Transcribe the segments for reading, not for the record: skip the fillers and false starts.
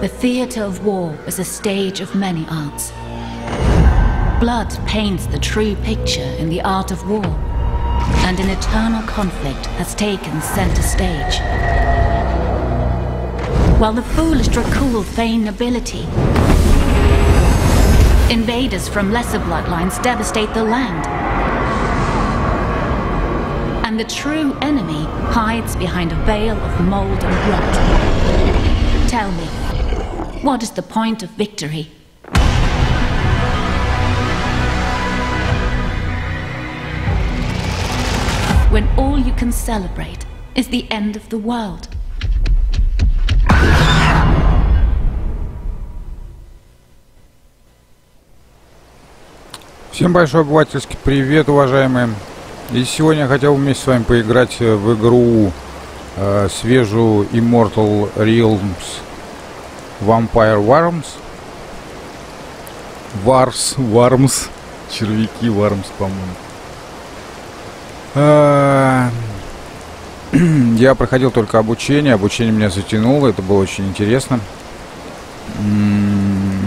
The theater of war is a stage of many arts. Blood paints the true picture in the art of war, and an eternal conflict has taken center stage. While the foolish Dracul feign nobility, invaders from lesser bloodlines devastate the land, and the true enemy hides behind a veil of mold and rot. Tell me, what is the point of victory? When all you can celebrate is the end of the world. Всем большой обывательский привет, уважаемые. И сегодня я хотел вместе с вами поиграть в игру свежую Immortal Realms Vampire Wars. Червяки Вармс, по-моему. Я проходил только обучение меня затянуло, это было очень интересно.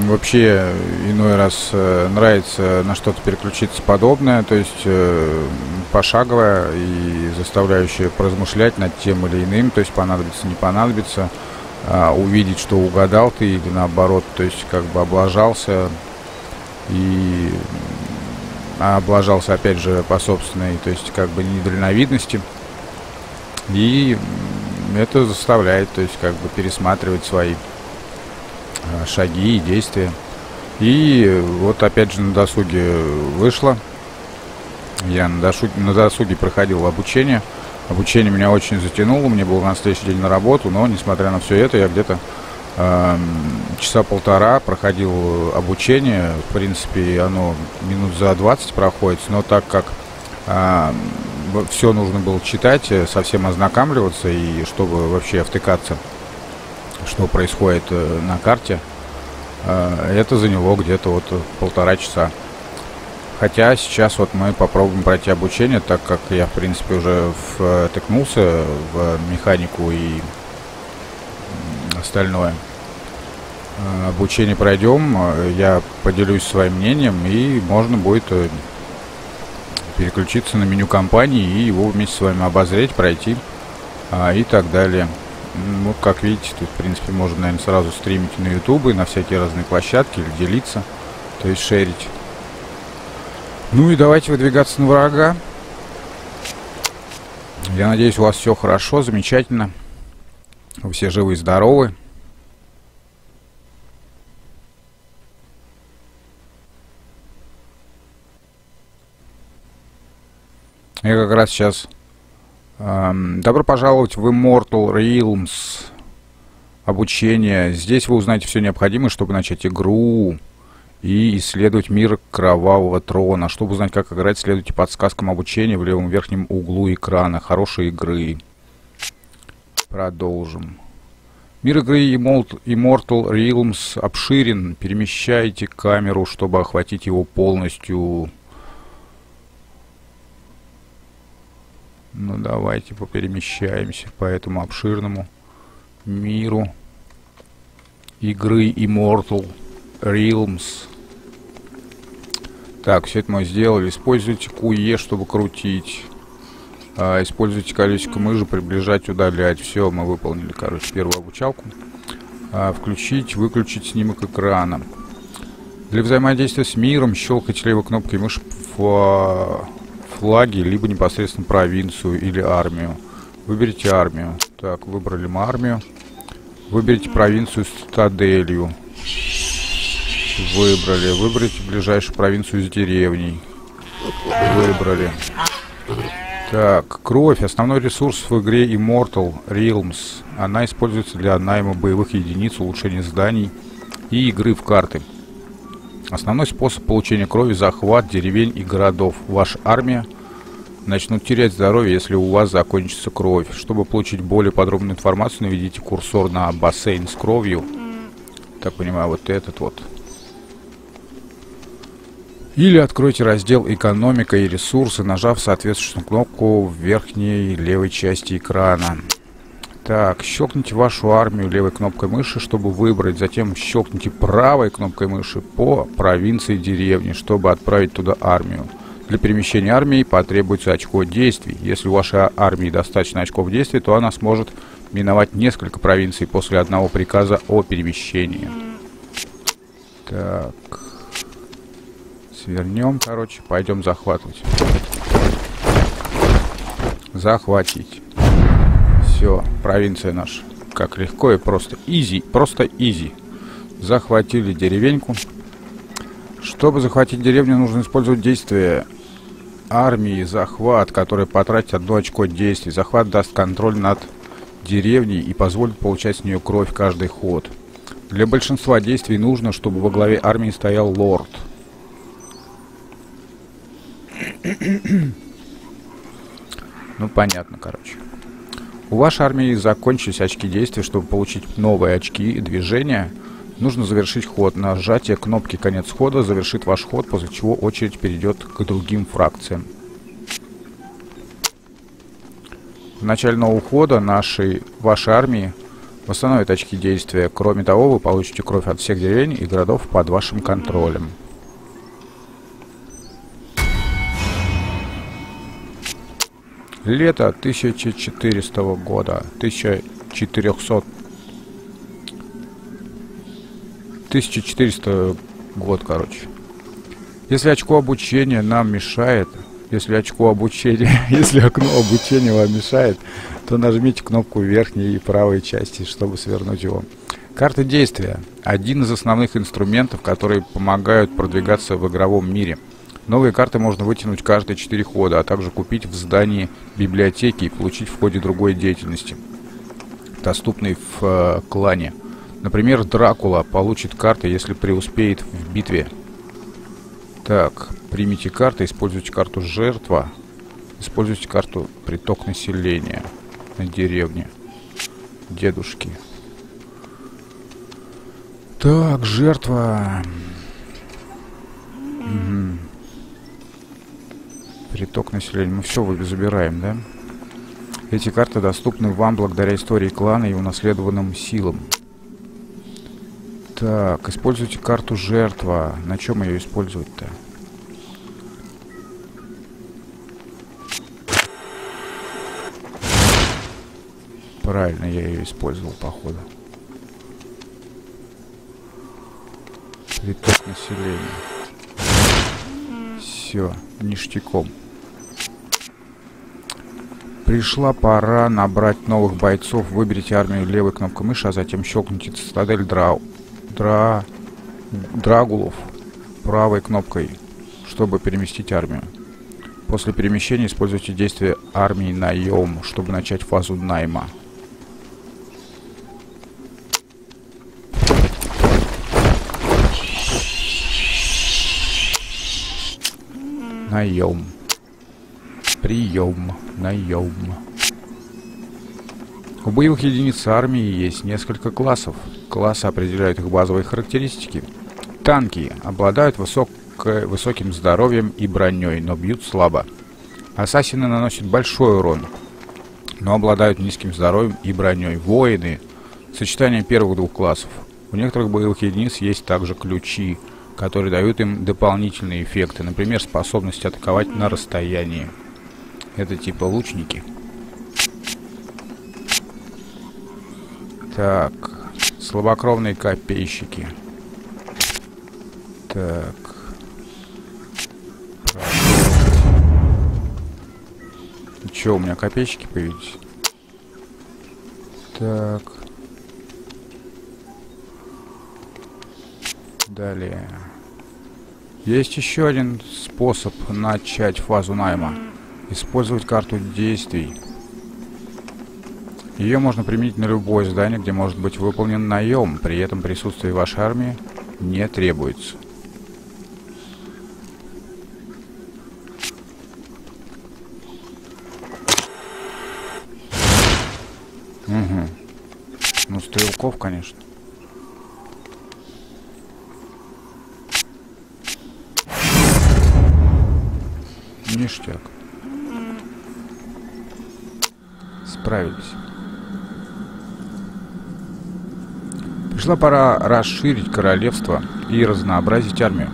Вообще иной раз нравится на что-то переключиться подобное, то есть пошаговое и заставляющее поразмышлять над тем или иным, то есть понадобится, не понадобится, увидеть, что угадал ты или наоборот, то есть как бы облажался и... облажался опять же по собственной, то есть как бы недальновидности, и это заставляет, то есть как бы пересматривать свои шаги и действия. И вот опять же на досуге вышло, я на досуге проходил обучение, меня очень затянуло, мне было на следующий день на работу, но несмотря на все это я где-то часа полтора проходил обучение. В принципе, оно минут за 20 проходит, но так как все нужно было читать, совсем ознакомливаться, и чтобы вообще втыкаться, что происходит на карте, это заняло где-то вот полтора часа. Хотя сейчас вот мы попробуем пройти обучение, так как я в принципе уже втыкнулся в механику и остальное. Обучение пройдем, я поделюсь своим мнением, и можно будет переключиться на меню компании и его вместе с вами обозреть, пройти и так далее. Ну, как видите, тут в принципе можно, наверное, сразу стримить на YouTube и на всякие разные площадки, или делиться, то есть шерить. Ну и давайте выдвигаться на врага. Я надеюсь, у вас все хорошо, замечательно. Вы все живы и здоровы. Я как раз сейчас... Добро пожаловать в Immortal Realms обучение. Здесь вы узнаете все необходимое, чтобы начать игру и исследовать мир Кровавого Трона. Чтобы узнать, как играть, следуйте подсказкам обучения в левом верхнем углу экрана. Хорошей игры. Продолжим. Мир игры Immortal Realms обширен. Перемещайте камеру, чтобы охватить его полностью. Ну, давайте поперемещаемся по этому обширному миру игры Immortal Realms. Так, все это мы сделали. Используйте QE, чтобы крутить. Используйте колесико мыши, приближать, удалять. Все, мы выполнили, короче, первую обучалку. Включить, выключить снимок экрана. Для взаимодействия с миром щелкайте левой кнопкой мыши флаги, либо непосредственно провинцию или армию. Выберите армию. Так, выбрали мы армию. Выберите провинцию Стаделью. Выбрали. Выберите ближайшую провинцию с деревней. Выбрали. Так, кровь. Основной ресурс в игре Immortal Realms. Она используется для найма боевых единиц, улучшения зданий и игры в карты. Основной способ получения крови – захват деревень и городов. Ваша армия начнут терять здоровье, если у вас закончится кровь. Чтобы получить более подробную информацию, наведите курсор на бассейн с кровью. Так, понимаю, вот этот вот. Или откройте раздел «Экономика и ресурсы», нажав соответствующую кнопку в верхней левой части экрана. Так, щелкните вашу армию левой кнопкой мыши, чтобы выбрать. Затем щелкните правой кнопкой мыши по провинции и деревне, чтобы отправить туда армию. Для перемещения армии потребуется очко действий. Если у вашей армии достаточно очков действий, то она сможет миновать несколько провинций после одного приказа о перемещении. Так. Свернем, короче, пойдем захватывать. Захватить. Все, провинция наша. Как легко и просто. Изи, просто изи. Захватили деревеньку. Чтобы захватить деревню, нужно использовать действие армии захват, которое потратит одно очко действий. Захват даст контроль над деревней и позволит получать с нее кровь каждый ход. Для большинства действий нужно, чтобы во главе армии стоял лорд. Ну, понятно, короче. У вашей армии закончились очки действий. Чтобы получить новые очки движения, нужно завершить ход. Нажатие кнопки «Конец хода» завершит ваш ход, после чего очередь перейдет к другим фракциям. В начале нового хода вашей армии восстановит очки действия. Кроме того, вы получите кровь от всех деревень и городов под вашим контролем. Лето 1400 года. 1400 год, короче. Если очко обучения нам мешает, если окно обучения вам мешает, то нажмите кнопку верхней и правой части, чтобы свернуть его. Карта действия. Один из основных инструментов, которые помогают продвигаться в игровом мире. Новые карты можно вытянуть каждые 4 хода, а также купить в здании библиотеки и получить в ходе другой деятельности, доступной в клане. Например, Дракула получит карты, если преуспеет в битве. Так, примите карты, используйте карту «Жертва», используйте карту «Приток населения» на деревне, дедушки. Так, «Жертва». Угу. Приток населения. Мы все забираем, да? Эти карты доступны вам благодаря истории клана и унаследованным силам. Так, используйте карту «Жертва». На чем ее использовать-то? Правильно, я ее использовал, походу. Приток населения. Все, ништяком. Пришла пора набрать новых бойцов. Выберите армию левой кнопкой мыши, а затем щелкните цитадель Драгулов правой кнопкой, чтобы переместить армию. После перемещения используйте действие армии наем, чтобы начать фазу найма. Наем. Прием. Наем. У боевых единиц армии есть несколько классов. Классы определяют их базовые характеристики. Танки обладают высоким здоровьем и броней, но бьют слабо. Ассасины наносят большой урон, но обладают низким здоровьем и броней. Воины – сочетание первых двух классов. У некоторых боевых единиц есть также ключи, которые дают им дополнительные эффекты. Например, способность атаковать на расстоянии. Это типа лучники. Так, слабокровные копейщики. Так. Че, у меня копейщики появились? Так. Далее. Есть еще один способ начать фазу найма. Использовать карту действий. Ее можно применить на любое здание, где может быть выполнен наем. При этом присутствие вашей армии не требуется. Угу. Ну, стрелков, конечно. Ништяк. Справились. Пришла пора расширить королевство и разнообразить армию.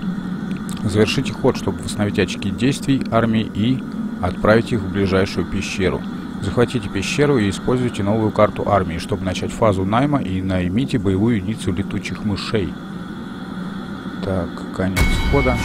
Завершите ход, чтобы восстановить очки действий армии и отправить их в ближайшую пещеру. Захватите пещеру и используйте новую карту армии, чтобы начать фазу найма, и наймите боевую единицу летучих мышей. Так, конец хода.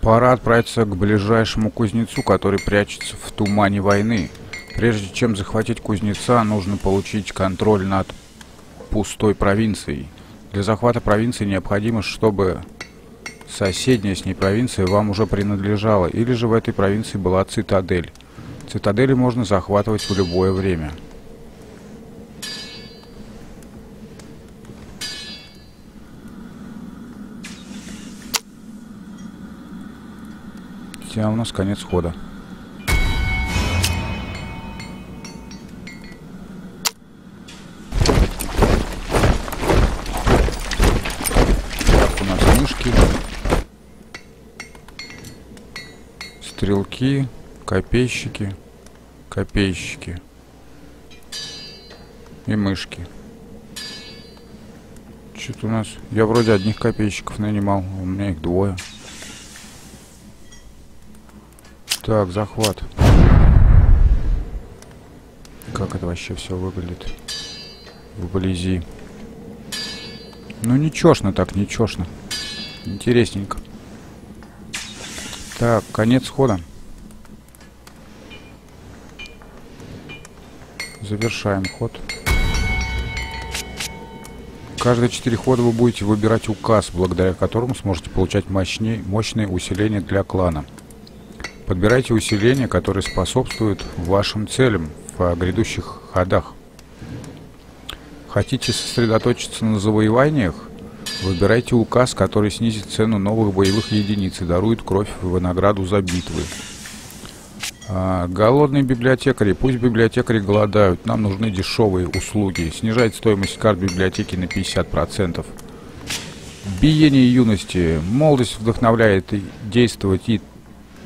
Пора отправиться к ближайшему кузнецу, который прячется в тумане войны. Прежде чем захватить кузнеца, нужно получить контроль над пустой провинцией. Для захвата провинции необходимо, чтобы соседняя с ней провинция вам уже принадлежала, или же в этой провинции была цитадель. Цитадели можно захватывать в любое время. А у нас конец хода. Так, у нас мышки, стрелки, копейщики и мышки. Что-то у нас... Я вроде одних копейщиков нанимал, у меня их двое. Так, захват. Как это вообще все выглядит вблизи? Ну, ничешно так, ничешно. Интересненько. Так, конец хода. Завершаем ход. Каждые 4 хода вы будете выбирать указ, благодаря которому сможете получать мощные усиления для клана. Подбирайте усиления, которые способствуют вашим целям в грядущих ходах. Хотите сосредоточиться на завоеваниях? Выбирайте указ, который снизит цену новых боевых единиц и дарует кровь в награду за битвы. Голодные библиотекари. Пусть библиотекари голодают. Нам нужны дешевые услуги. Снижать стоимость карт библиотеки на 50%. Биение юности. Молодость вдохновляет действовать и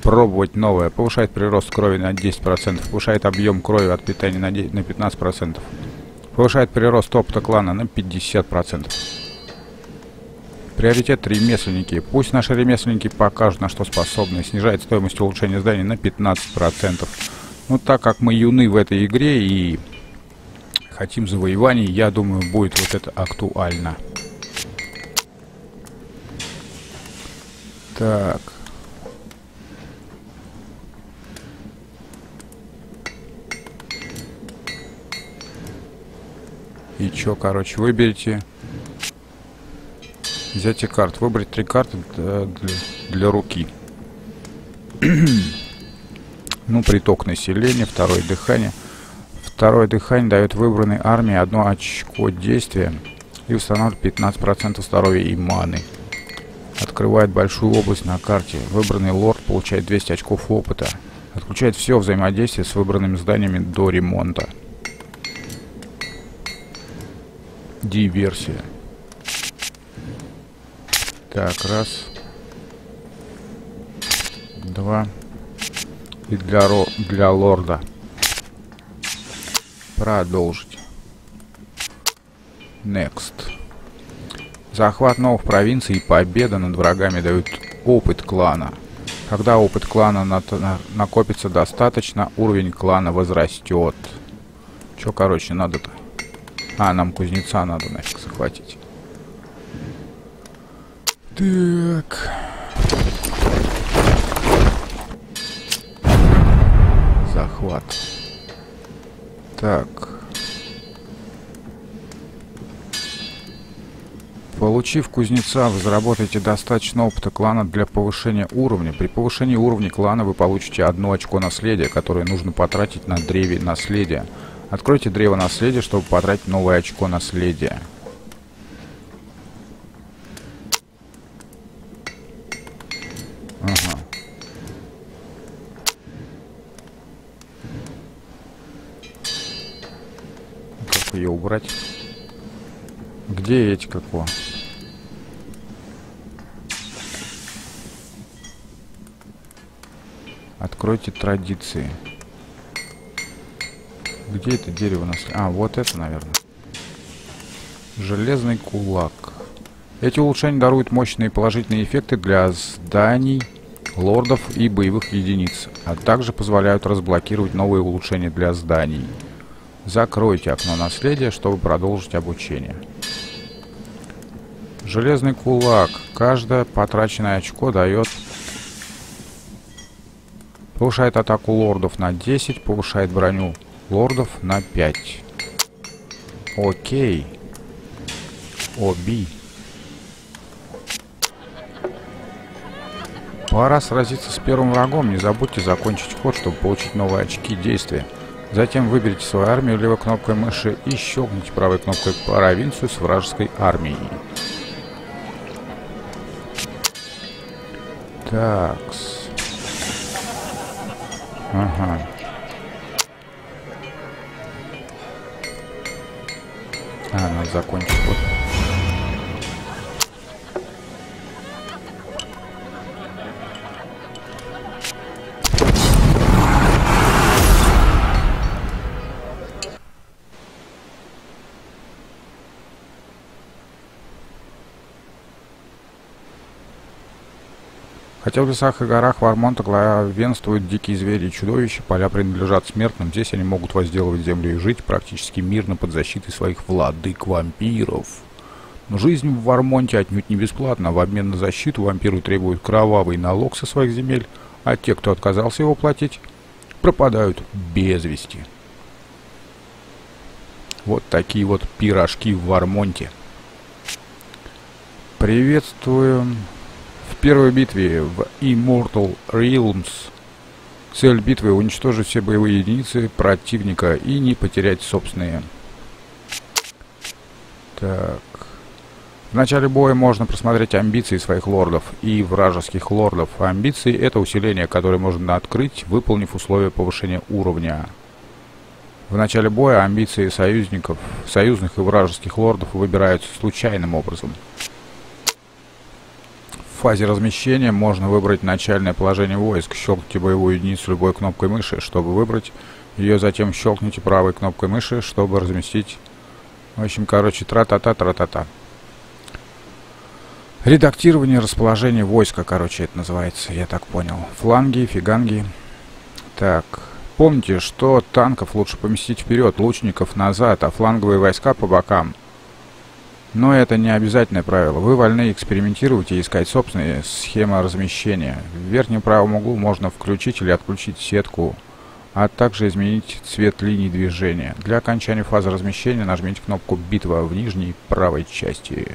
пробовать новое. Повышает прирост крови на 10%. Повышает объем крови от питания на 15%. Повышает прирост опыта клана на 50%. Приоритет ремесленники. Пусть наши ремесленники покажут, на что способны. Снижает стоимость улучшения зданий на 15%. Ну, так как мы юны в этой игре и хотим завоеваний, я думаю, будет вот это актуально. Так. И чё, короче, выберите. Взять карт. Выбрать 3 карты для руки. Ну, приток населения, второе дыхание. Второе дыхание дает выбранной армии 1 очко действия и устанавливает 15% здоровья и маны. Открывает большую область на карте. Выбранный лорд получает 200 очков опыта. Отключает все взаимодействие с выбранными зданиями до ремонта. Диверсия. Так, раз. Два. И для лорда. Продолжить. Next. Захват новых провинций и победа над врагами дают опыт клана. Когда опыт клана накопится достаточно, уровень клана возрастет. Чё, короче, надо-то? А, нам кузнеца надо нафиг захватить. Так. Захват. Так. Получив кузнеца, вы заработаете достаточно опыта клана для повышения уровня. При повышении уровня клана вы получите 1 очко наследия, которое нужно потратить на древе наследия. Откройте древо наследия, чтобы потратить новое очко наследия. Ага. Как ее убрать? Где эти какого? Откройте традиции. Где это дерево наследия? А, вот это, наверное. Железный кулак. Эти улучшения даруют мощные положительные эффекты для зданий, лордов и боевых единиц, а также позволяют разблокировать новые улучшения для зданий. Закройте окно наследия, чтобы продолжить обучение. Железный кулак. Каждое потраченное очко дает... Повышает атаку лордов на 10, повышает броню лордов на 5. Окей. Оби. Пора сразиться с первым врагом. Не забудьте закончить ход, чтобы получить новые очки действия. Затем выберите свою армию левой кнопкой мыши и щелкните правой кнопкой провинцию с вражеской армией. Такс. Ага. А, надо закончить ход. Хотя в лесах и горах Вармонта главенствуют дикие звери и чудовища, поля принадлежат смертным, здесь они могут возделывать землю и жить практически мирно под защитой своих владык-вампиров. Но жизнь в Вармонте отнюдь не бесплатна, в обмен на защиту вампиры требуют кровавый налог со своих земель, а те, кто отказался его платить, пропадают без вести. Вот такие вот пирожки в Вармонте. Приветствуем... В первой битве в Immortal Realms цель битвы — уничтожить все боевые единицы противника и не потерять собственные. Так. В начале боя можно просмотреть амбиции своих лордов и вражеских лордов. Амбиции — это усиление, которое можно открыть, выполнив условия повышения уровня. В начале боя амбиции союзников, союзных и вражеских лордов выбираются случайным образом. В фазе размещения можно выбрать начальное положение войск. Щелкните боевую единицу любой кнопкой мыши, чтобы выбрать ее, затем щелкните правой кнопкой мыши, чтобы разместить. В общем, короче, тра-та-та-та-та-та. Редактирование расположения войска, короче, это называется, я так понял. Фланги, фиганги. Так. Помните, что танков лучше поместить вперед, лучников назад, а фланговые войска по бокам. Но это не обязательное правило. Вы вольны экспериментировать и искать собственные схемы размещения. В верхнем правом углу можно включить или отключить сетку, а также изменить цвет линий движения. Для окончания фазы размещения нажмите кнопку «Битва» в нижней правой части.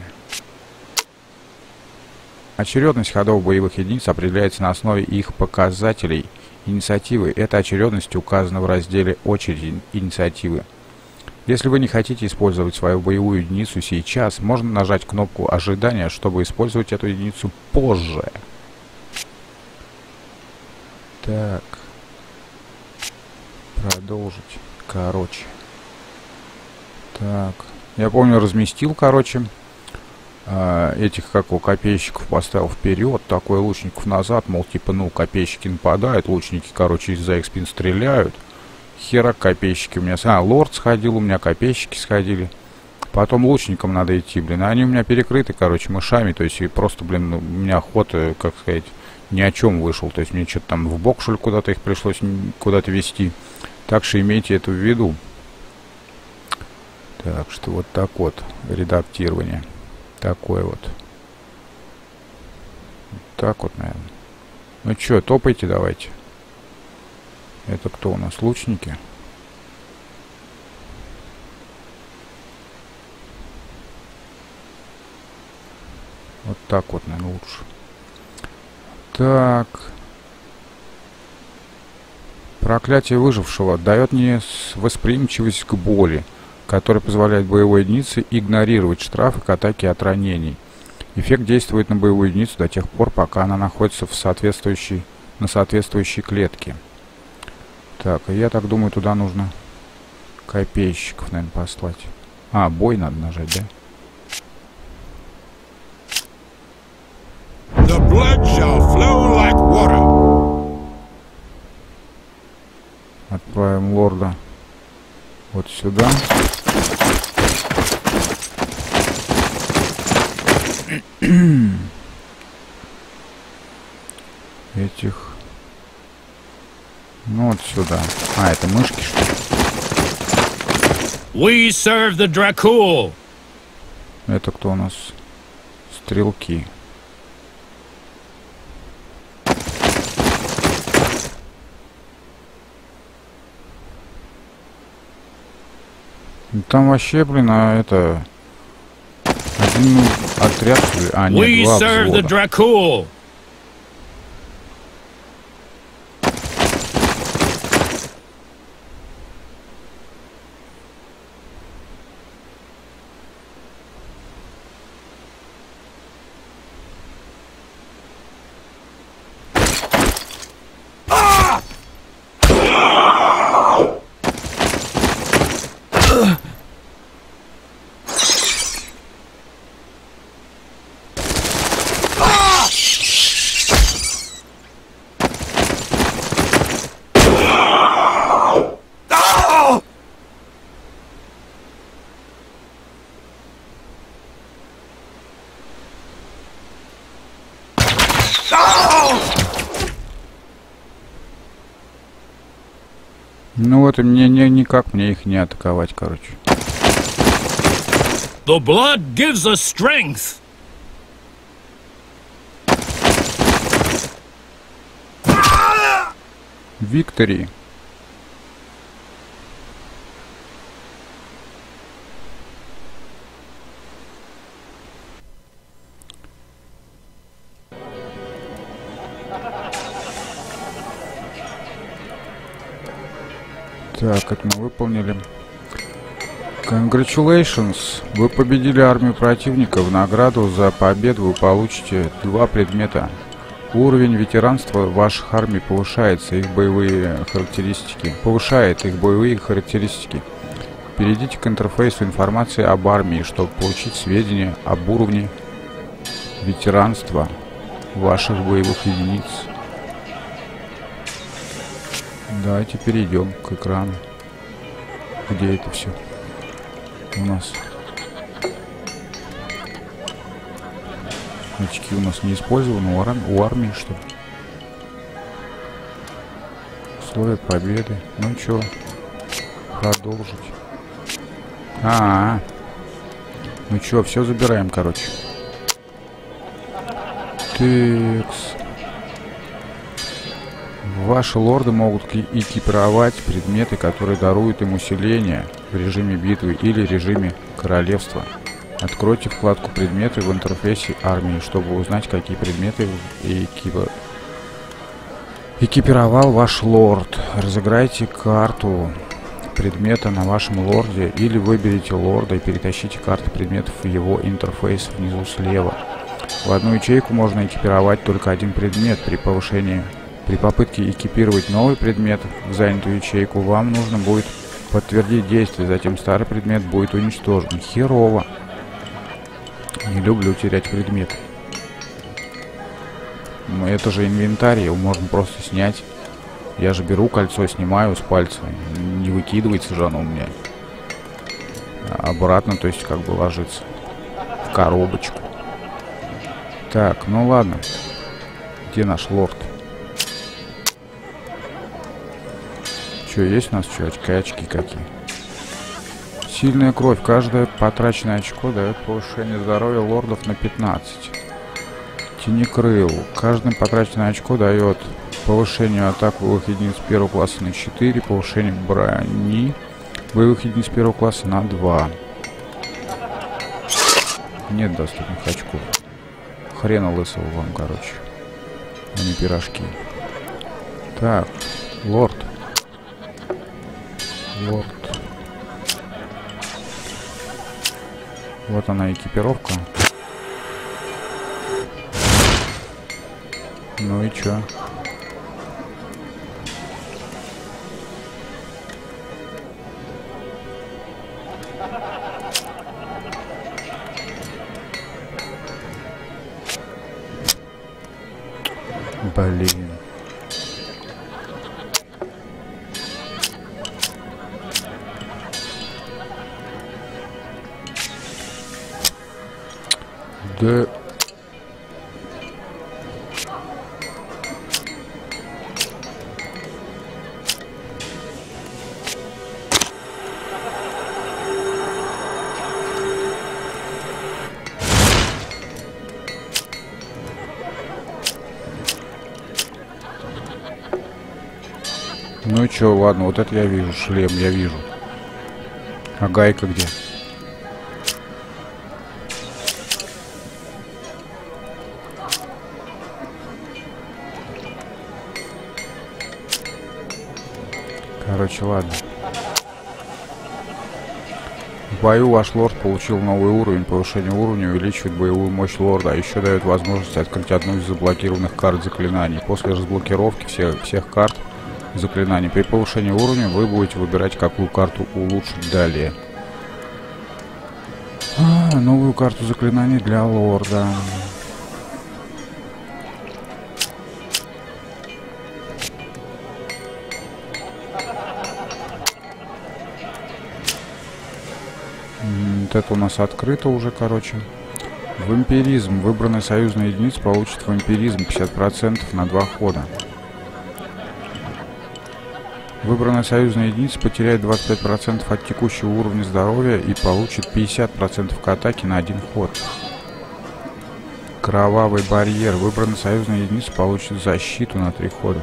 Очередность ходов боевых единиц определяется на основе их показателей инициативы. Эта очередность указана в разделе «Очередь инициативы». Если вы не хотите использовать свою боевую единицу сейчас, можно нажать кнопку ожидания, чтобы использовать эту единицу позже. Так. Продолжить. Короче. Так. Я помню, разместил, короче, этих, как у копейщиков, поставил вперед, такой лучников назад, мол, типа, ну, копейщики нападают, лучники, короче, из-за их спин стреляют. Хера копейщики у меня... А, лорд сходил, у меня копейщики сходили. Потом лучникам надо идти, блин. Они у меня перекрыты, короче, мышами. То есть, и просто, блин, у меня охота, как сказать, ни о чем вышел. То есть, мне что-то там в бок, что ли, куда-то их пришлось куда-то вести. Так что имейте это в виду. Так что вот так вот. Редактирование. Такое вот. Так вот, наверное. Ну что, топайте давайте. Это кто у нас? Лучники? Вот так вот, наверное, лучше. Так. Проклятие выжившего дает невосприимчивость к боли, которая позволяет боевой единице игнорировать штрафы к атаке от ранений. Эффект действует на боевую единицу до тех пор, пока она находится на соответствующей клетке. Так, я так думаю, туда нужно копейщиков, наверное, послать. А, бой надо нажать, да? The blood shall flow like water. Отправим лорда вот сюда. Этих. Ну вот сюда. А, это мышки, что ли? We serve the Dracul. Это кто у нас? Стрелки. Там вообще, блин, а это... Один отряд, а нет, два взвода. Ну вот, и мне никак мне их не атаковать, короче. The blood gives us strength. Victory. Так, это мы выполнили. Congratulations! Вы победили армию противника. В награду за победу вы получите 2 предмета. Уровень ветеранства ваших армий повышается, их боевые характеристики. Перейдите к интерфейсу информации об армии, чтобы получить сведения об уровне ветеранства ваших боевых единиц. Давайте перейдем к экрану. Где это все у нас? Очки у нас не использованы. У армии что ли? Условия победы. Ну чё? Продолжить. Ну чё, все забираем, короче. Текс. Ваши лорды могут экипировать предметы, которые даруют им усиление в режиме битвы или режиме королевства. Откройте вкладку «Предметы» в интерфейсе армии, чтобы узнать, какие предметы экипировал ваш лорд. Разыграйте карту предмета на вашем лорде или выберите лорда и перетащите карты предметов в его интерфейс внизу слева. В одну ячейку можно экипировать только один предмет. При попытке экипировать новый предмет в занятую ячейку, вам нужно будет подтвердить действие, затем старый предмет будет уничтожен. Херово. Не люблю терять предметы. Но это же инвентарь, его можно просто снять. Я же беру кольцо, снимаю с пальца. Не выкидывается же оно у меня. Обратно, то есть как бы ложится в коробочку. Так, ну ладно. Где наш лорд? Есть у нас что, очки какие? Сильная кровь. Каждое потраченное очко дает повышение здоровья лордов на 15. Тенекрыл. Каждое потраченное очко дает повышение атак боевых единиц первого класса на 4, повышение брони боевых единиц первого класса на 2. Нет доступных очков. Хрена лысого вам, короче. А не пирожки. Так, лорд. Вот. Вот она, экипировка. Ну и чё? Блин. Да. Ну чё, ладно, вот это я вижу, шлем я вижу. А гайка где? Короче, ладно. В бою ваш лорд получил новый уровень. Повышение уровня увеличивает боевую мощь лорда, а еще дает возможность открыть одну из заблокированных карт заклинаний. После разблокировки всех карт заклинаний при повышении уровня вы будете выбирать, какую карту улучшить далее. Новую карту заклинаний для лорда. Вот это у нас открыто уже, короче. Вампиризм. Выбранная союзная единица получит вампиризм 50% на 2 хода. Выбранная союзная единица потеряет 25% от текущего уровня здоровья и получит 50% к атаке на 1 ход. Кровавый барьер. Выбранная союзная единица получит защиту на 3 хода.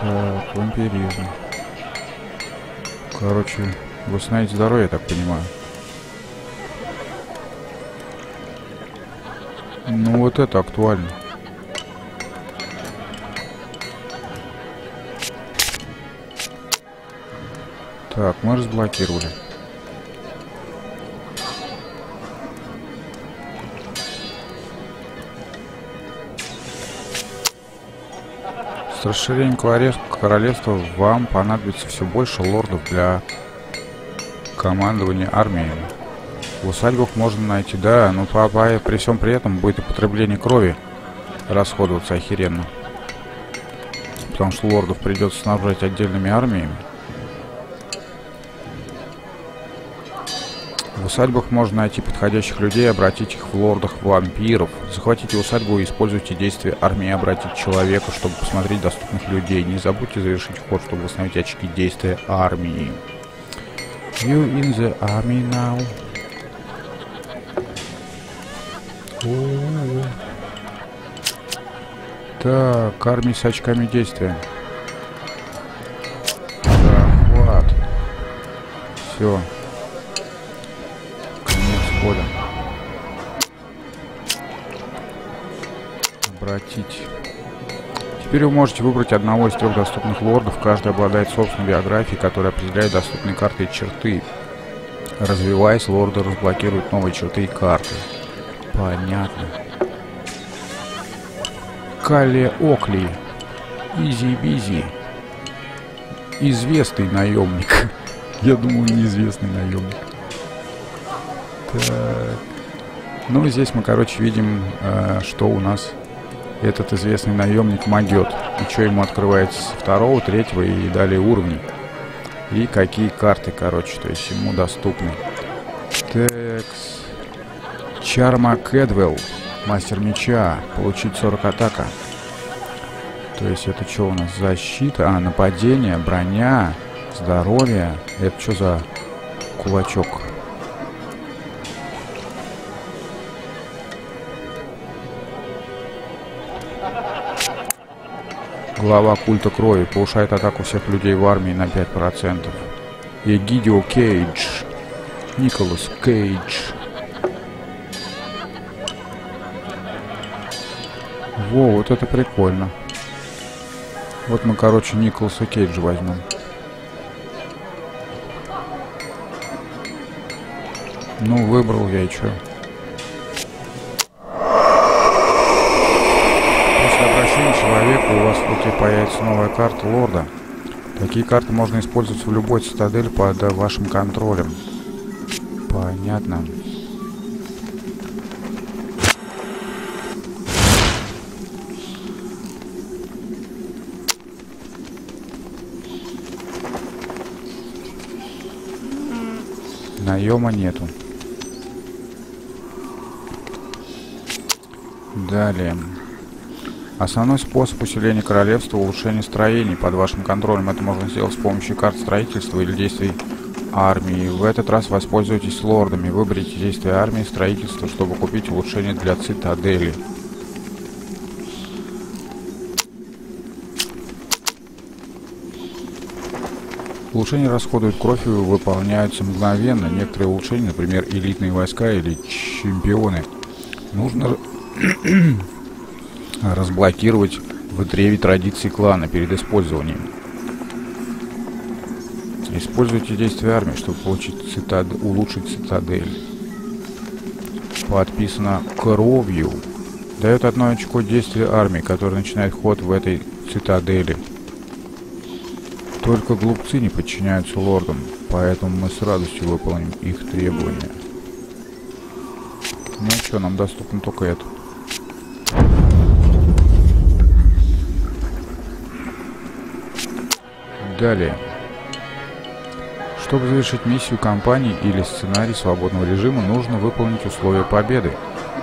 Так, вампиризм. Короче, восстановить здоровье, я так понимаю. Ну вот это актуально. Так, мы разблокировали. С расширением королевства вам понадобится все больше лордов для командования армиями. В усадьбах можно найти, да, но при всем при этом будет и потребление крови расходоваться охеренно. Потому что лордов придется снабжать отдельными армиями. В усадьбах можно найти подходящих людей, обратить их в лордов-вампиров. Захватите усадьбу и используйте действие армии «Обратить человека», чтобы посмотреть доступных людей. Не забудьте завершить ход, чтобы восстановить очки действия армии. You in the army now. Так, армии с очками действия. Захват. Все. Обратить. Теперь вы можете выбрать одного из 3 доступных лордов. Каждый обладает собственной биографией, которая определяет доступные карты и черты. Развиваясь, лорды разблокируют новые черты и карты. Понятно. Кале Окли. Изи-бизи. Известный наемник. Я думаю, неизвестный наемник. Так. Ну, здесь мы, короче, видим, что у нас этот известный наемник могет. И что ему открывается со 2-го, 3-го и далее уровней. И какие карты, короче, то есть ему доступны. Текс. Чарма Кэдвелл. Мастер меча. Получить 40 атака. То есть это что у нас? Защита, нападение, броня, здоровье. Это что за кулачок? Глава культа крови повышает атаку всех людей в армии на 5%. Эгидио Кейдж. Николас Кейдж. Во, вот это прикольно. Вот мы, короче, Николаса Кейджа возьмем. Ну, выбрал я и чё. После обращения человека у вас в руке появится новая карта лорда. Такие карты можно использовать в любой цитадели под вашим контролем. Понятно. Наема нету. Далее. Основной способ усиления королевства — улучшение строений под вашим контролем. Это можно сделать с помощью карт строительства или действий армии. В этот раз воспользуйтесь лордами. Выберите действия армии и строительства, чтобы купить улучшение для цитадели. Улучшения расходуют кровь и выполняются мгновенно. Некоторые улучшения, например, элитные войска или чемпионы, нужно разблокировать в древе традиции клана перед использованием. Используйте действия армии, чтобы получить улучшить цитадель. Подписано кровью. Дает 1 очко действия армии, которое начинает ход в этой цитадели. Только глупцы не подчиняются лордам, поэтому мы с радостью выполним их требования. Ну что, нам доступно только это. Далее. Чтобы завершить миссию кампании или сценарий свободного режима, нужно выполнить условия победы.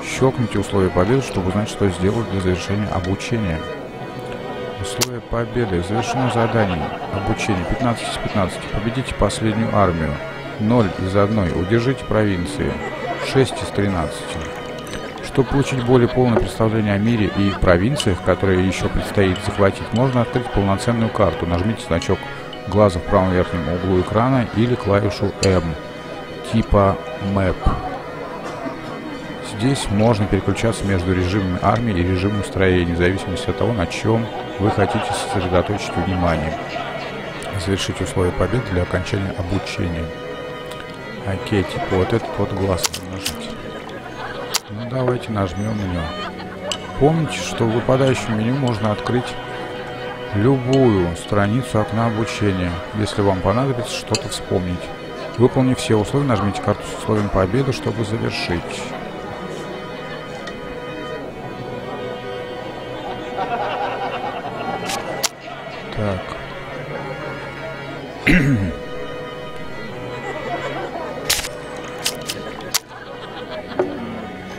Щелкните условия победы, чтобы узнать, что сделать для завершения обучения. Условия победы. Завершено задание. Обучение. 15 из 15. Победите последнюю армию. 0 из 1. Удержите провинции. 6 из 13. Чтобы получить более полное представление о мире и провинциях, которые еще предстоит захватить, можно открыть полноценную карту. Нажмите значок глаза в правом верхнем углу экрана или клавишу M, типа Map. Здесь можно переключаться между режимами армии и режимом строения, в зависимости от того, на чем вы хотите сосредоточить внимание. Завершить условия победы для окончания обучения. Окей, типа вот этот вот глаз нажать. Ну давайте нажмем меню. Помните, что в выпадающем меню можно открыть любую страницу окна обучения, если вам понадобится что-то вспомнить. Выполнив все условия, нажмите карту с условием победы, чтобы завершить. Так.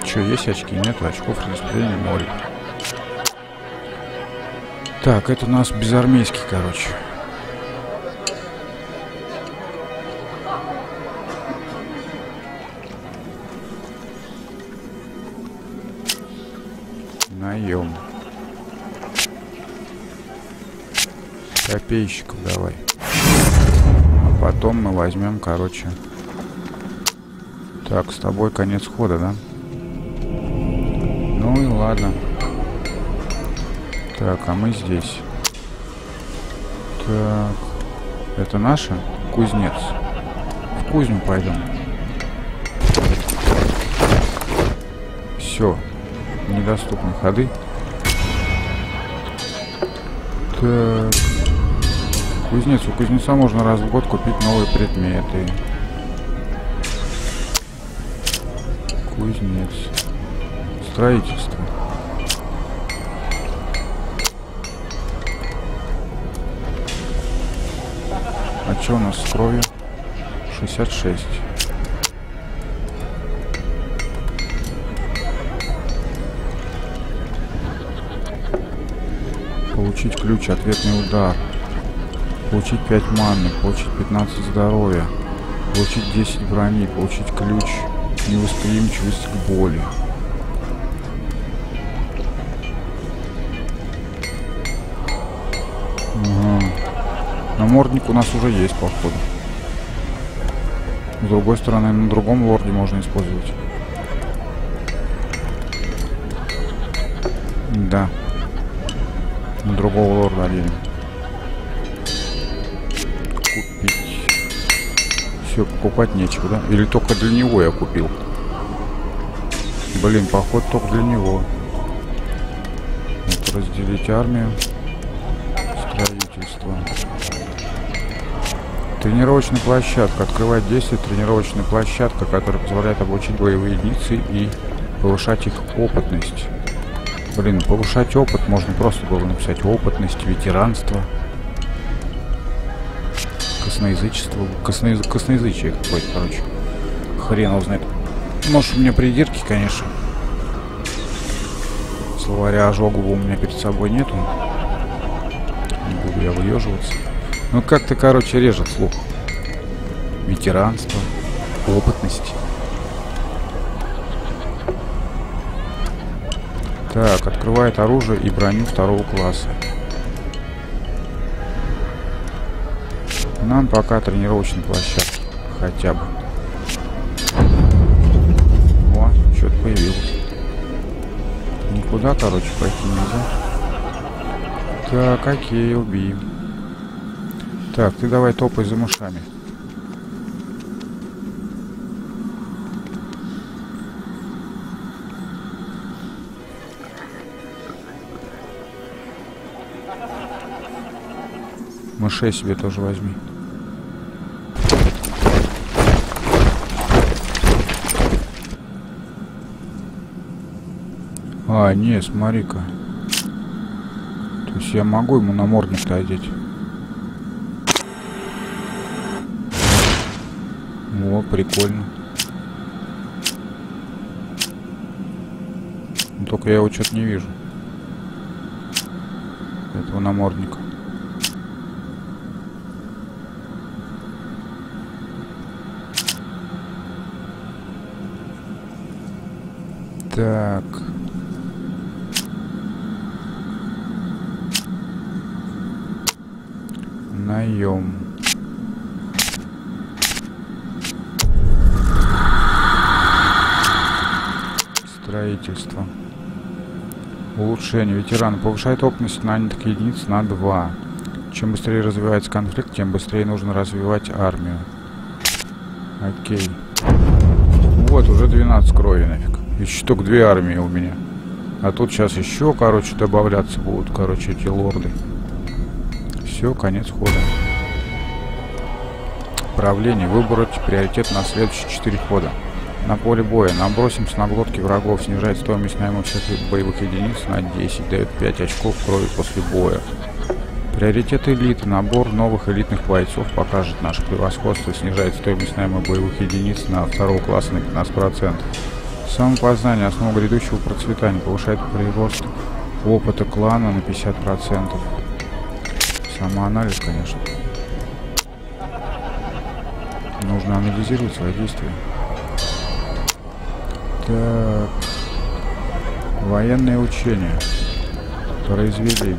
Че, есть очки? Нет, очков распределения море. Так, это у нас безармейский, короче. Наем. Копейщиков давай. А потом мы возьмем, короче. Так, с тобой конец хода, да? Ну и ладно. Так, а мы здесь. Так. Это наша? Кузнец. В кузню пойдем. Все. Недоступны ходы. Так. Кузнец. У кузнеца можно раз в год купить новые предметы. Кузнец. Строительство. А что у нас с кровью? 66. Получить ключ, ответный удар. Получить 5 маны, получить 15 здоровья, получить 10 брони, получить ключ, невосприимчивость к боли. Угу. Намордник у нас уже есть, походу. С другой стороны, на другом лорде можно использовать. Да. На другого лорда один. Все, покупать нечего, да? Или только для него я купил? Блин, поход только для него. Вот, разделить армию. Строительство. Тренировочная площадка. Открывать действие тренировочная площадка, которая позволяет обучить боевые единицы и повышать их опытность. Блин, повышать опыт можно просто было написать. Опытность, ветеранство. Косноязычество. Косноязычие какое-то, короче. Хрен его знает. Может, у меня придирки, конечно. Словаря ожогового у меня перед собой нету. Не буду я выеживаться. Ну, как-то, короче, режет слух. Ветеранство, опытность. Так, открывает оружие и броню второго класса. Нам пока тренировочной площадки. Хотя бы. О, что-то появилось. Никуда, короче, пойти нельзя. Так, окей, убьем. Так, ты давай топай за мышами. Мышей себе тоже возьми. А, не, смотри-ка. То есть я могу ему намордник-то одеть. О, прикольно. Только я его что-то не вижу. Этого намордника. Так. Наем. Строительство. Улучшение. Ветеран повышает опытность нанятых единиц на 2. Чем быстрее развивается конфликт, тем быстрее нужно развивать армию. Окей. Вот, уже 12 крови нафиг. Еще только 2 армии у меня. А тут сейчас еще, короче, добавляться будут, короче, эти лорды. Все, конец хода. Правление. Выбрать приоритет на следующие 4 хода. На поле боя. Набросимся на глотки врагов. Снижает стоимость найма всех боевых единиц на 10. Дает 5 очков крови после боя. Приоритет элиты. Набор новых элитных бойцов покажет наше превосходство. Снижает стоимость найма боевых единиц на 2 класса на 15%. Самопознание, основа грядущего процветания, повышает прирост опыта клана на 50%. Самоанализ, конечно. Нужно анализировать свои действия. Так. Военные учения. Произвели.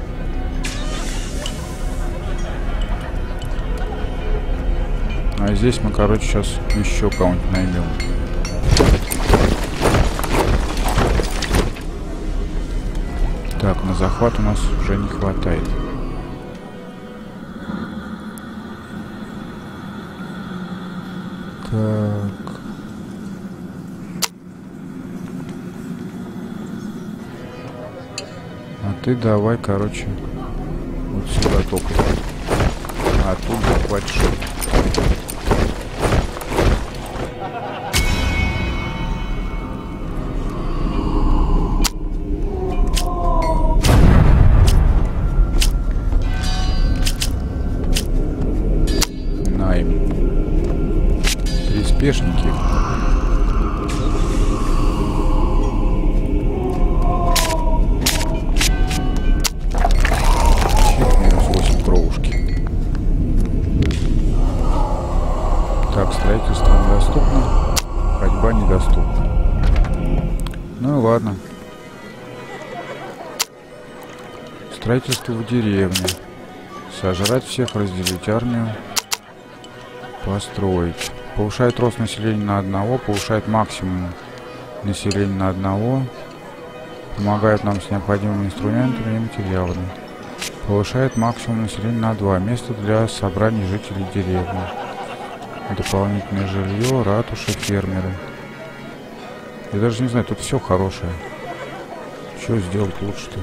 А здесь мы, короче, сейчас еще кого-нибудь наймем. Так, на захват у нас уже не хватает. Так. А ты давай, короче, вот сюда топай. А тут захватишь. Пешники. Минус 8 кровушки. Так, строительство недоступно. Ходьба недоступна. Ну и ладно. Строительство в деревне. Сожрать всех, разделить армию. Построить. Повышает рост населения на 1, повышает максимум населения на 1, помогает нам с необходимыми инструментами и материалами. Повышает максимум населения на 2, место для собраний жителей деревни. Дополнительное жилье, ратуша, фермеры. Я даже не знаю, тут все хорошее. Что сделать лучше-то?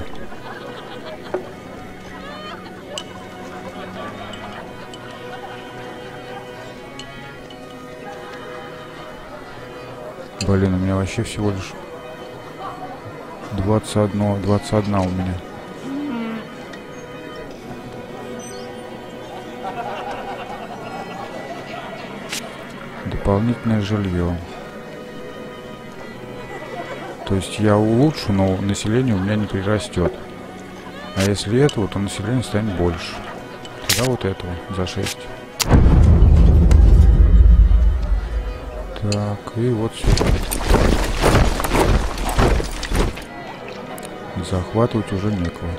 Блин, у меня вообще всего лишь 21 у меня. Дополнительное жилье. То есть я улучшу, но население у меня не прирастет. А если этого, то население станет больше. Тогда вот этого за 6. Так, и вот сюда. Захватывать уже некого.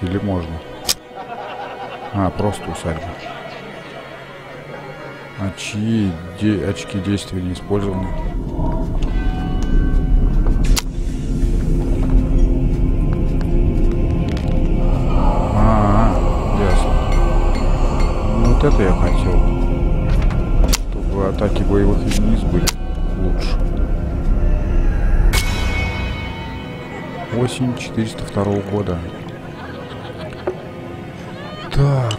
Или можно? А, просто усадьба. А чьи очки действия не использованы? Ясно. Ну вот это я хотел. Чтобы атаки боевых единиц были лучше. Осень 402 года. Так.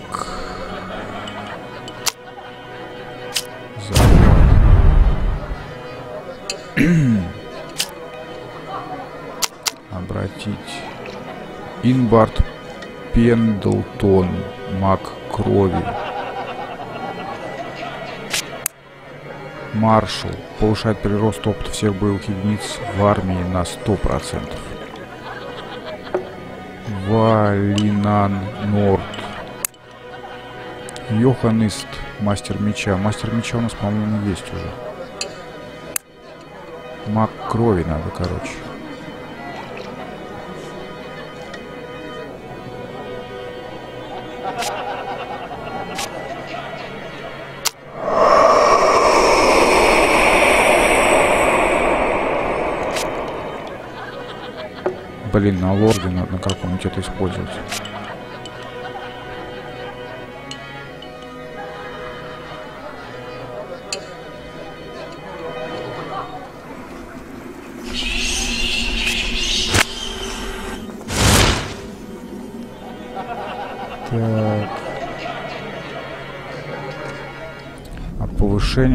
Обратить. Инбард Пендлтон, маг крови. Маршал. Повышает прирост опыта всех боевых единиц в армии на 100%. Валинан Норд. Йоханист. Мастер меча. Мастер меча у нас, по-моему, есть уже. Маг крови надо, короче. Блин, на лорде надо на каком-нибудь это использовать.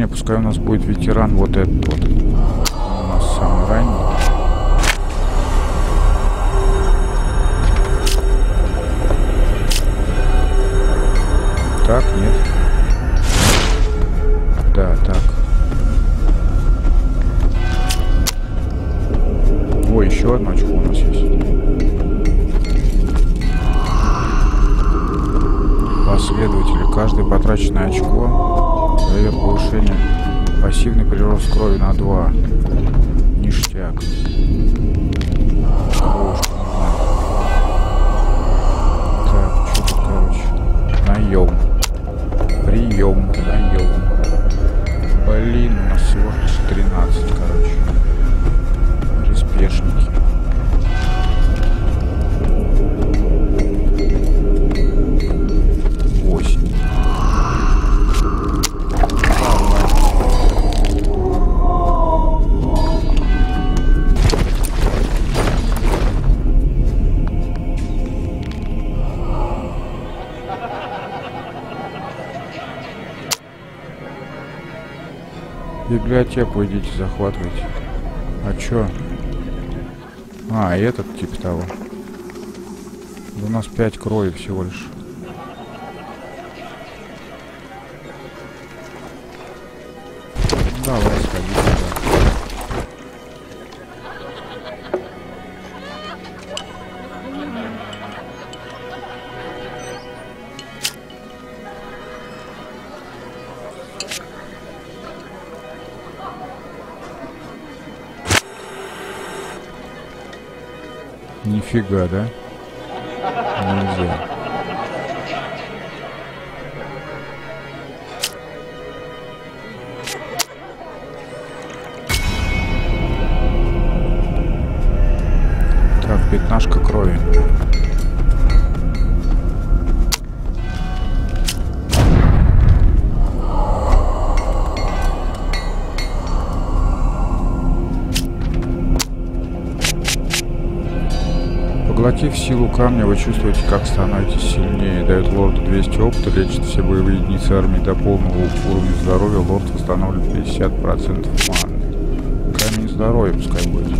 Пускай у нас будет ветеран, вот этот вот. У нас самый ранний. Так, нет. Да, так. Ой, еще одно очко у нас есть. Последователи. Каждое потраченное очко дает повышение. Пассивный прирост крови на 2. Ништяк. Кровушка нужна. Так, что тут, короче? Наем. Прием. Наем. Блин, у нас всего 13, короче. Приспешники. Библиотеку идите захватывайте. А чё? А, этот типа того. У нас 5 крови всего лишь. Давай, сходи сюда. Нифига, да? Нельзя. Так, пятнашка крови. Обратив силу камня, вы чувствуете, как становитесь сильнее. Дает лорду 200 опыта, лечит все боевые единицы армии до полного уровня здоровья. Лорд восстанавливает 50% маны. Камень здоровья пускай будет.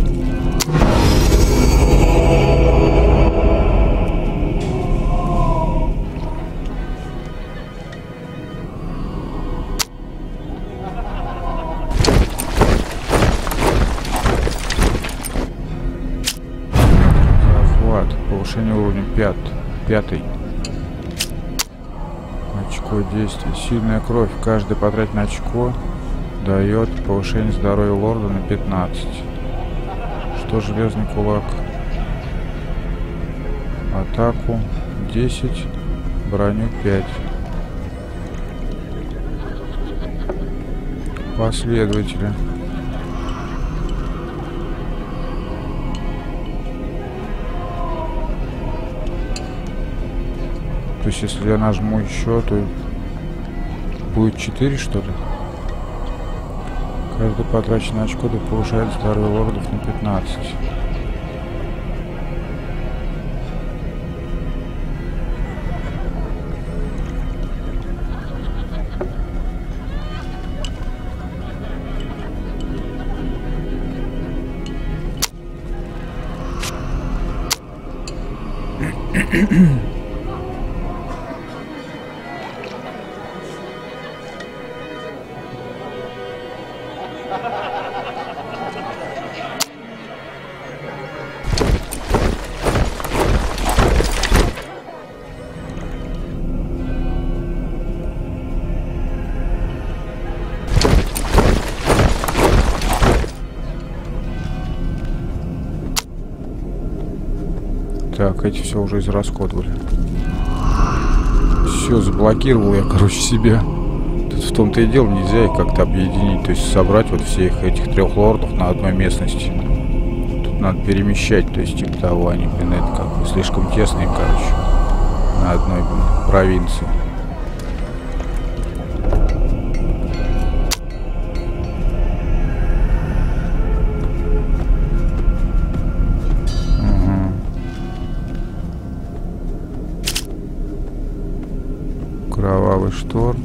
Уровень 5. Очко действия. Сильная кровь. Каждый потраченное очко дает повышение здоровья лорда на 15. Что железный кулак? Атаку 10. Броню 5. Последователи. То есть, если я нажму еще, то будет 4, что ли? Каждое потраченное очко повышает здоровье лордов на 15. Так, эти все уже израсходовали. Все, заблокировал я, короче, себя. Тут в том-то и дело, нельзя их как-то объединить. То есть собрать вот всех этих трех лордов на одной местности. Тут надо перемещать, то есть типа того, они, блин, это как бы слишком тесные, короче, на одной, блин, провинции. Кровавый шторм.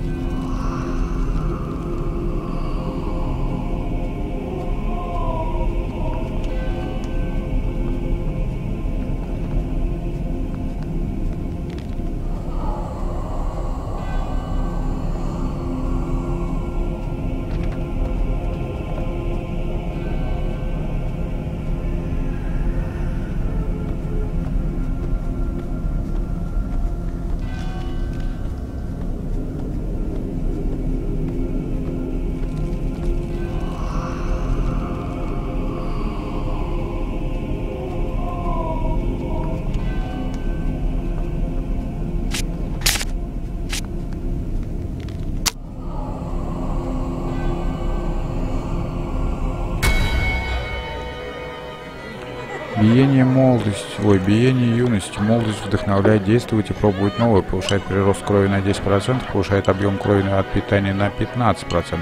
Биение молодости, ой, биение юности. Молодость вдохновляет действовать и пробовать новое. Повышает прирост крови на 10%, повышает объем крови от питания на 15%.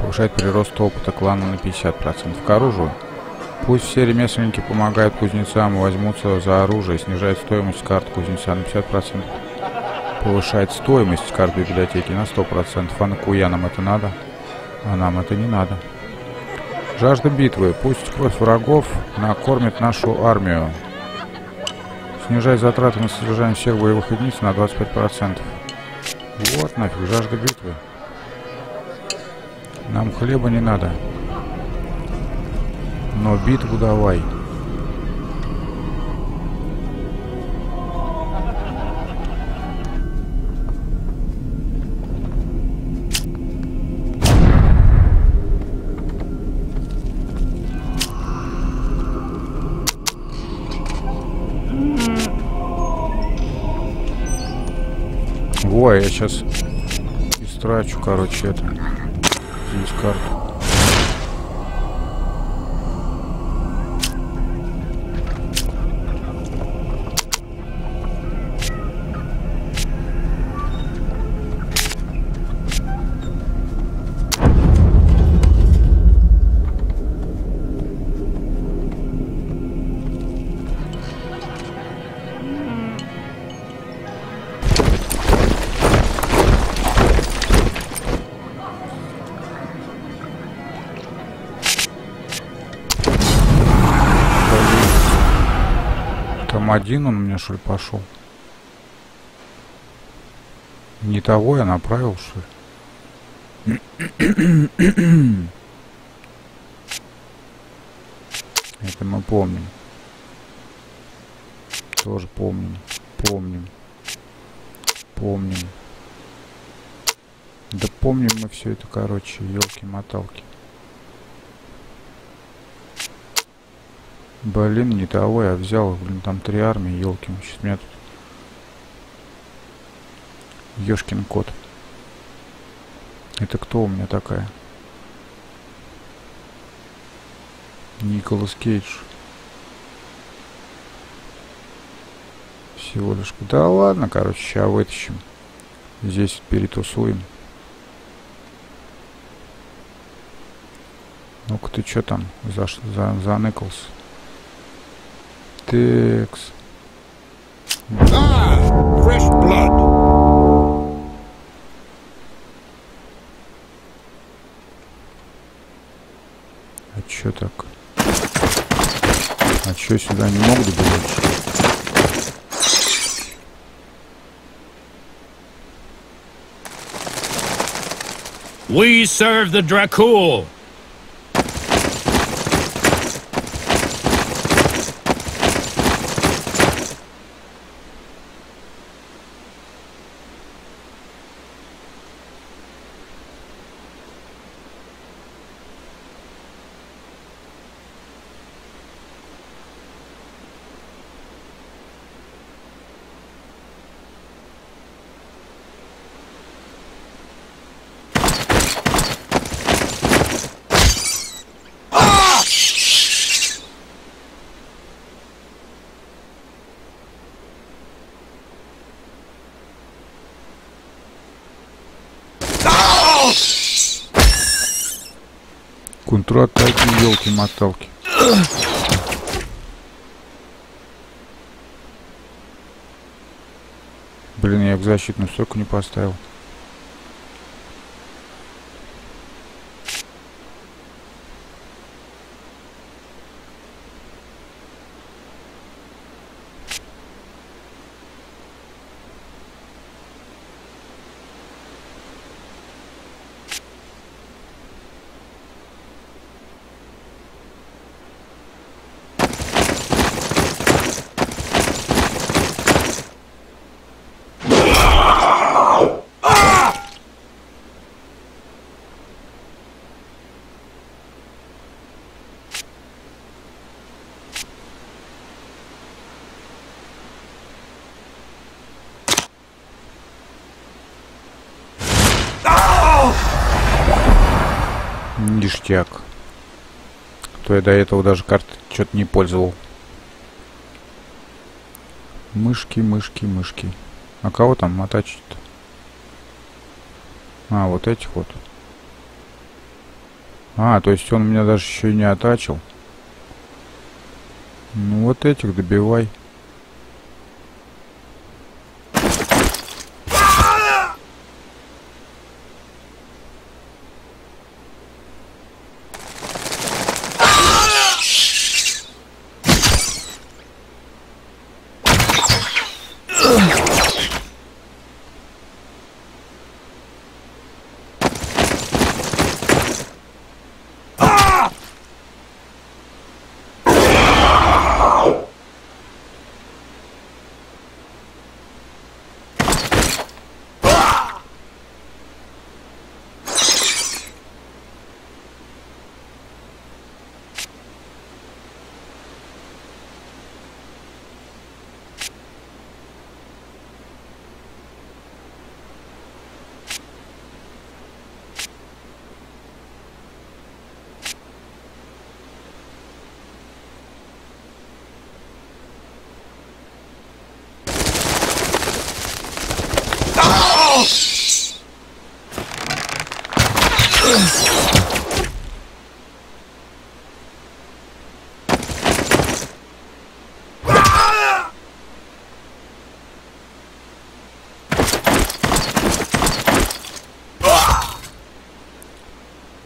Повышает прирост опыта клана на 50%. К оружию. Пусть все ремесленники помогают кузнецам и возьмутся за оружие. Снижает стоимость карт кузнеца на 50%. Повышает стоимость карт библиотеки на 100%. А нахуя нам это надо? А нам это не надо. Жажда битвы. Пусть кровь врагов накормит нашу армию. Снижает затраты на содержание всех боевых единиц на 25%. Вот нафиг, жажда битвы. Нам хлеба не надо. Но битву давай. Ой, я сейчас истрачу, короче, это. Здесь карту. там один он у меня, что ли, пошел? Не того я направил, что ли? Это мы помним. Тоже помним. Помним. Да помним мы все это, короче, елки-моталки. Блин, не того я взял. Блин, там 3 армии, елки. Сейчас меня тут... Ёшкин кот. Это кто у меня такая? Николас Кейдж. Всего лишь... Да ладно, короче, сейчас вытащим. Здесь перетусуем. Ну-ка, ты чё там заныкался? Текс. А чё так? А чё сюда не могут быть? We serve the Dracul. Контратаки, елки-моталки. Блин, я их защитную стойку не поставил. Ништяк. То я до этого даже карты что-то не пользовал. Мышки. А кого там мотачить-то? А, вот этих вот. А, то есть он меня даже еще и не отачил. Ну вот этих добивай.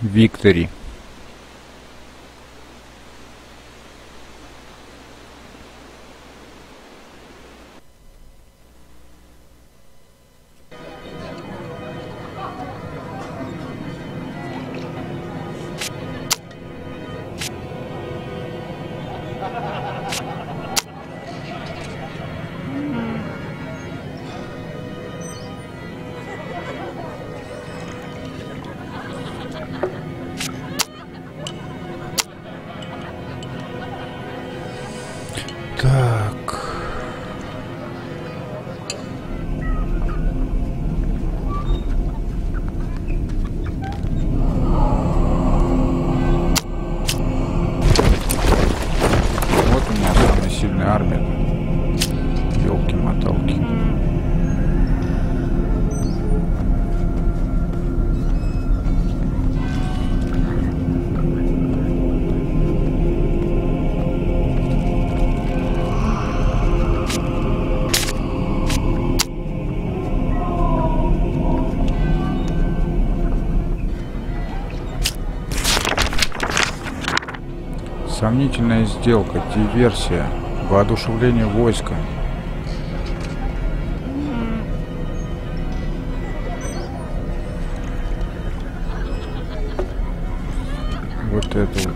Виктори. Сомнительная сделка, диверсия, воодушевление войска. Вот это вот.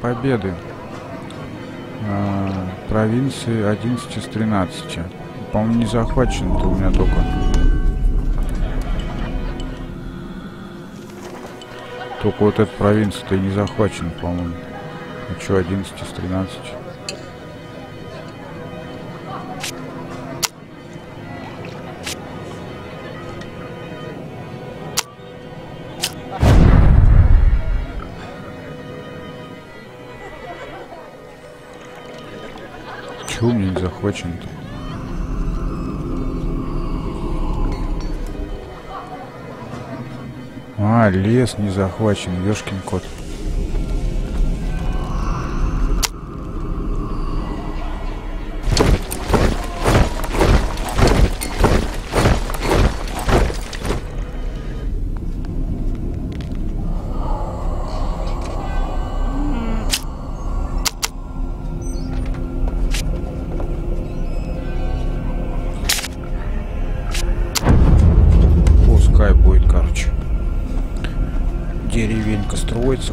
Победы провинции 11 из 13. По-моему, не захвачен-то у меня только вот эта провинция-то и не захвачена, по-моему. А что 11 из 13? Чего мне не захвачен-то? А, лес не захвачен, ёшкин кот.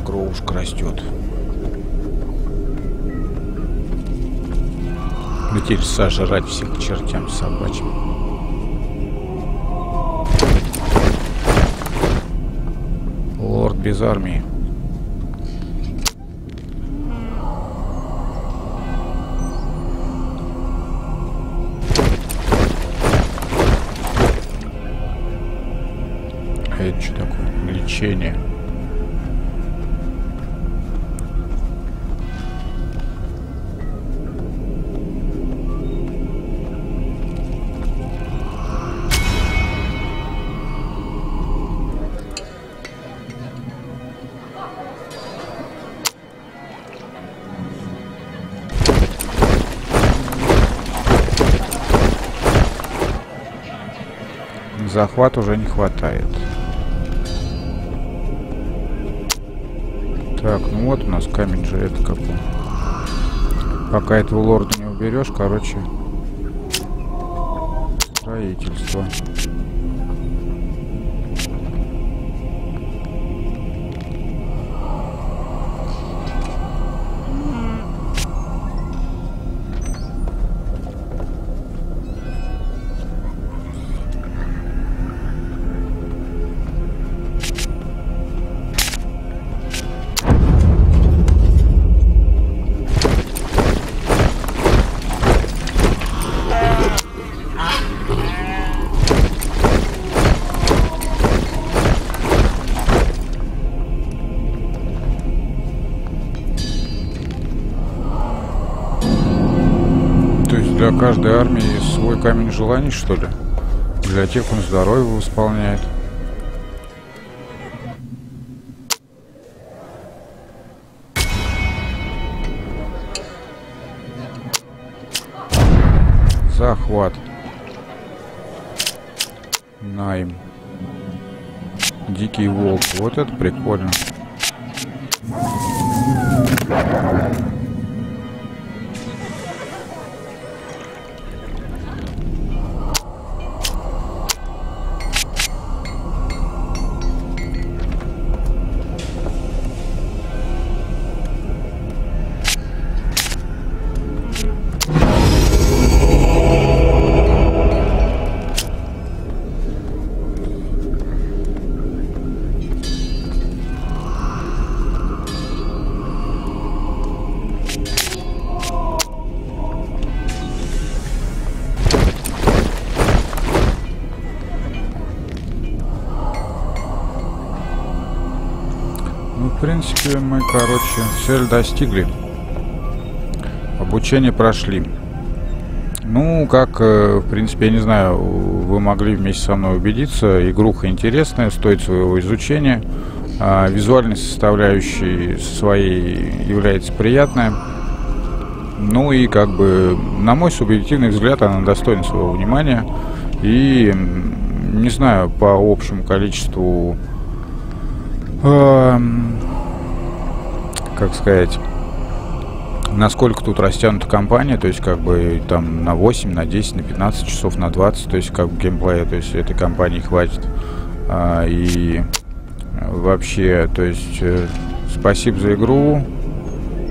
Кровушка растет. Летели сожрать всех к чертям собачьим. Лорд без армии. А это что такое? Лечение. Захват уже не хватает. Так, ну вот у нас камень же это какой. Пока этого лорда не уберешь, короче. Строительство. Для каждой армии свой камень желаний, что ли? Для тех он здоровье восполняет. Захват. Найм. Дикий волк. Вот это прикольно. В принципе, мы, короче, цель достигли. Обучение прошли. Ну, как, в принципе, я не знаю, вы могли вместе со мной убедиться. Игруха интересная, стоит своего изучения. Визуальной составляющей своей является приятная. Ну и, как бы, на мой субъективный взгляд, она достойна своего внимания. И, не знаю, по общему количеству, как сказать, насколько тут растянута кампания, то есть как бы там на 8, на 10, на 15 часов, на 20, то есть как бы геймплея, то есть этой кампании хватит. И вообще, то есть спасибо за игру,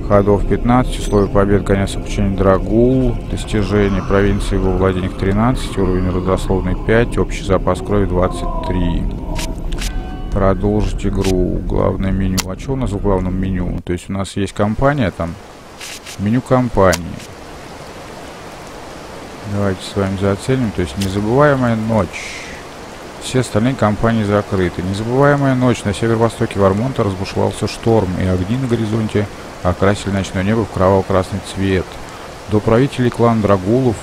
ходов 15, условия побед, конец обучения Дракул, достижение провинции во владениях 13, уровень родословный 5, общий запас крови 23. Продолжить игру, главное меню. А что у нас в главном меню? То есть у нас есть компания там. Меню компании. Давайте с вами заценим. То есть незабываемая ночь. Все остальные компании закрыты. Незабываемая ночь. На северо-востоке Вармонта разбушевался шторм, и огни на горизонте окрасили ночное небо в кроваво-красный цвет. До правителей клана Драгулов,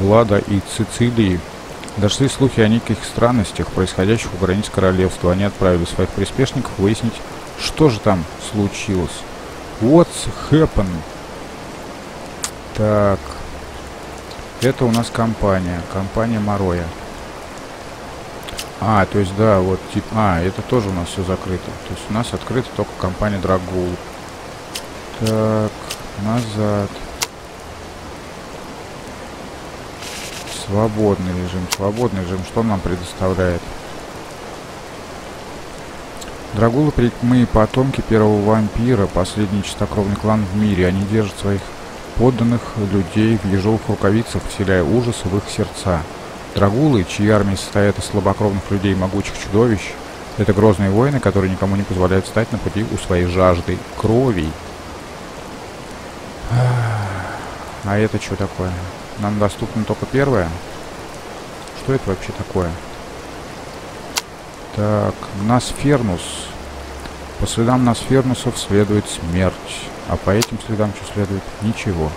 Влада и Цицилии дошли слухи о неких странностях, происходящих у границ королевства. Они отправили своих приспешников выяснить, что же там случилось. What's happened? Так. Это у нас компания. Компания Мороя. А, то есть, да, вот тип. А, это тоже у нас все закрыто. То есть у нас открыта только компания Драгул. Так, назад. Свободный режим. Свободный режим. Что он нам предоставляет? Драгулы — прямые потомки первого вампира, последний чистокровный клан в мире. Они держат своих подданных людей в ежовых рукавицах, вселяя ужас в их сердца. Драгулы, чьи армии состоят из слабокровных людей и могучих чудовищ, это грозные воины, которые никому не позволяют встать на пути у своей жажды крови. А это что такое? Нам доступно только первое? Что это вообще такое? Так, Носфернус. По следам Носфернусов следует смерть, а по этим следам что следует? Ничего.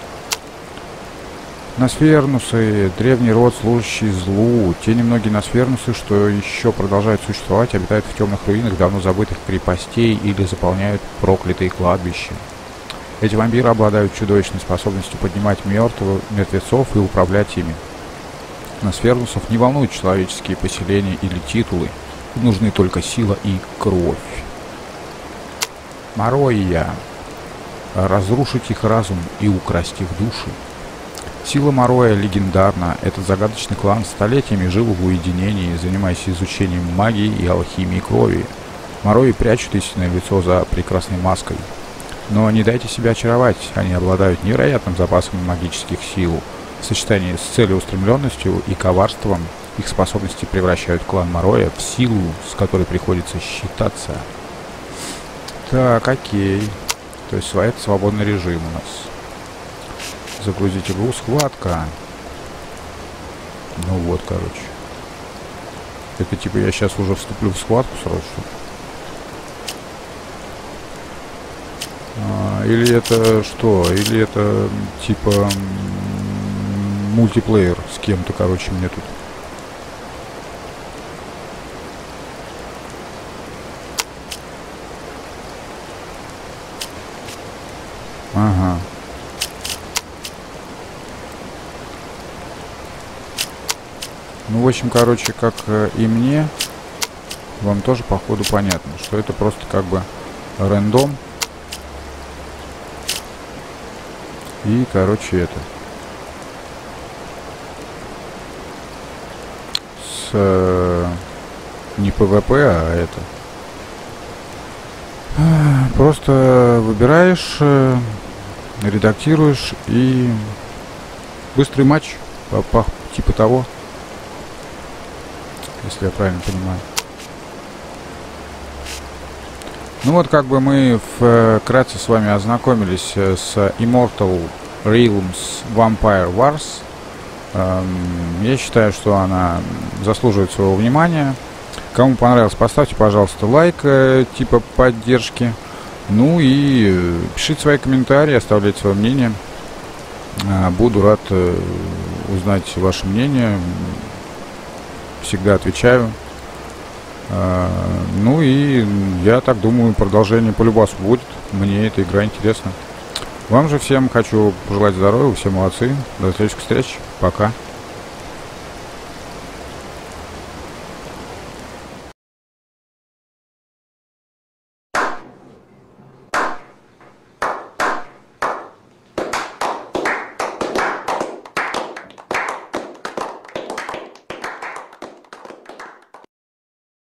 Носфернусы – древний род, служащий злу. Те немногие Носфернусы, что еще продолжают существовать, обитают в темных руинах давно забытых крепостей или заполняют проклятые кладбища. Эти вампиры обладают чудовищной способностью поднимать мертвецов и управлять ими. Носфернусов не волнуют человеческие поселения или титулы. Нужны только сила и кровь. Мороия. Разрушить их разум и украсть их души. Сила Мороя легендарна. Этот загадочный клан столетиями жил в уединении, занимаясь изучением магии и алхимии крови. Морои прячут истинное лицо за прекрасной маской. Но не дайте себя очаровать. Они обладают невероятным запасом магических сил. В сочетании с целеустремленностью и коварством их способности превращают клан Мороя в силу, с которой приходится считаться. Так, окей. То есть это свободный режим у нас. Загрузить игру, схватка. Ну вот, короче. Это типа я сейчас уже вступлю в схватку сразу, что ли? Или это что? Или это типа мультиплеер с кем-то, короче, мне тут. Ага. Ну, в общем, короче, как и мне, вам тоже, походу, понятно, что это просто как бы рандом. И, короче, это. С... не ПВП, а это. Просто выбираешь, редактируешь и быстрый матч по типа того, если я правильно понимаю. Ну вот, как бы мы вкратце с вами ознакомились с Immortal Realms Vampire Wars. Я считаю, что она заслуживает своего внимания. Кому понравилось, поставьте, пожалуйста, лайк, типа поддержки. Ну и пишите свои комментарии, оставляйте свое мнение. Буду рад узнать ваше мнение. Всегда отвечаю. Ну и я так думаю, продолжение полюбасу будет. Мне эта игра интересна. Вам же всем хочу пожелать здоровья, все молодцы. До следующих встреч. Пока.